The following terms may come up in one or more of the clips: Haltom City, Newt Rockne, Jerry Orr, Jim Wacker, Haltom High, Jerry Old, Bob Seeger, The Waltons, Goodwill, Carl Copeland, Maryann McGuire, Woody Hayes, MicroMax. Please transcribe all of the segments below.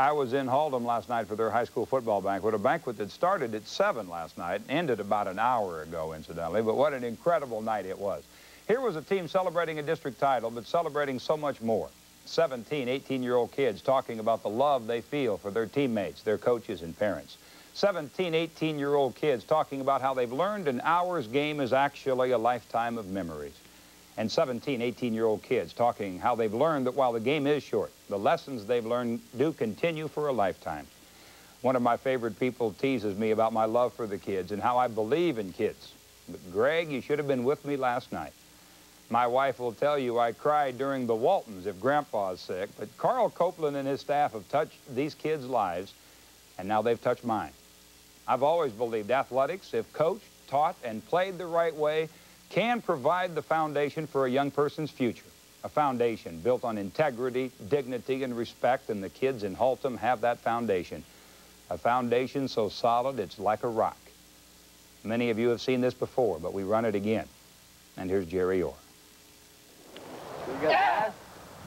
I was in Haltom last night for their high school football banquet, a banquet that started at 7 last night and ended about an hour ago, incidentally, but what an incredible night it was. Here was a team celebrating a district title, but celebrating so much more. 17, 18-year-old kids talking about the love they feel for their teammates, their coaches, and parents. 17, 18-year-old kids talking about how they've learned an hour's game is actually a lifetime of memories. And 17, 18-year-old kids talking how they've learned that while the game is short, the lessons they've learned do continue for a lifetime. One of my favorite people teases me about my love for the kids and how I believe in kids. But Greg, you should have been with me last night. My wife will tell you I cried during the Waltons if Grandpa's sick, but Carl Copeland and his staff have touched these kids' lives, and now they've touched mine. I've always believed athletics, if coached, taught, and played the right way, can provide the foundation for a young person's future, a foundation built on integrity, dignity, and respect, and the kids in Haltom have that foundation, a foundation so solid it's like a rock. Many of you have seen this before, but we run it again. And here's Jerry Orr.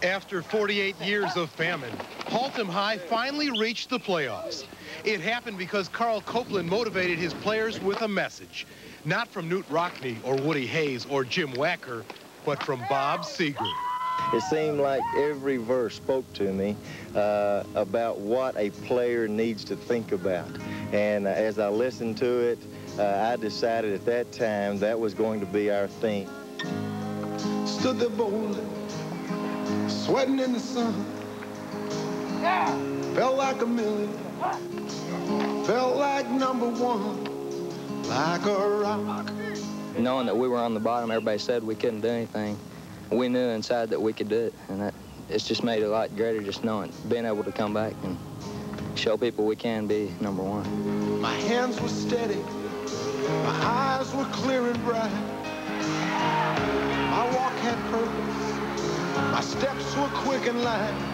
After 48 years of famine, Haltom High finally reached the playoffs. It happened because Carl Copeland motivated his players with a message. Not from Newt Rockne or Woody Hayes or Jim Wacker, but from Bob Seeger. It seemed like every verse spoke to me about what a player needs to think about. And as I listened to it, I decided at that time that was going to be our theme. Stood there bowling, sweating in the sun. Yeah. Felt like a million, felt like number one. Like a rock. Knowing that we were on the bottom, everybody said we couldn't do anything. We knew inside that we could do it, and it's just made it a lot greater just knowing, being able to come back and show people we can be number one. My hands were steady, my eyes were clear and bright. My walk had purpose, my steps were quick and light.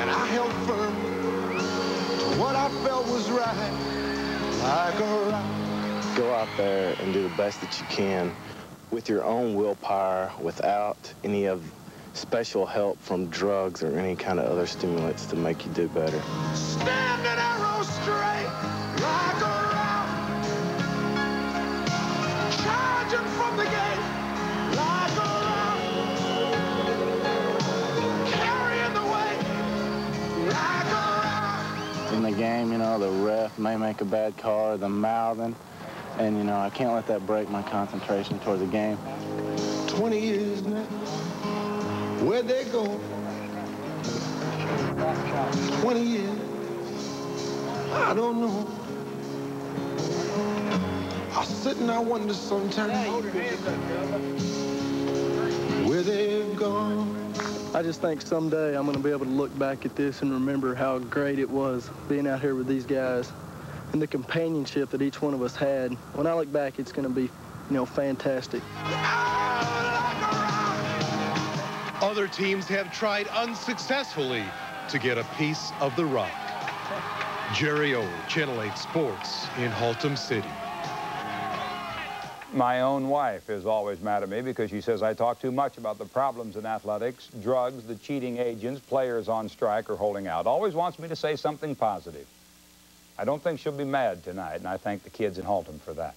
And I held firm to what I felt was right. Go out there and do the best that you can with your own willpower, without any of special help from drugs or any kind of other stimulants to make you do better. Stand an arrow straight, like a rock. Charging from the gate, like a rock. Carrying the weight, like a rock. In the game, you know, the ref may make a bad call, or the mouthing, and, you know, I can't let that break my concentration towards the game. 20 years now, where'd they go? 20 years, I don't know. I sit and I wonder sometimes where they've gone. I just think someday I'm going to be able to look back at this and remember how great it was being out here with these guys and the companionship that each one of us had. When I look back, it's going to be, you know, fantastic. Other teams have tried unsuccessfully to get a piece of the rock. Jerry Old, Channel 8 Sports in Haltom City. My own wife is always mad at me because she says I talk too much about the problems in athletics, drugs, the cheating agents, players on strike or holding out. Always wants me to say something positive. I don't think she'll be mad tonight, and I thank the kids in Haltom for that.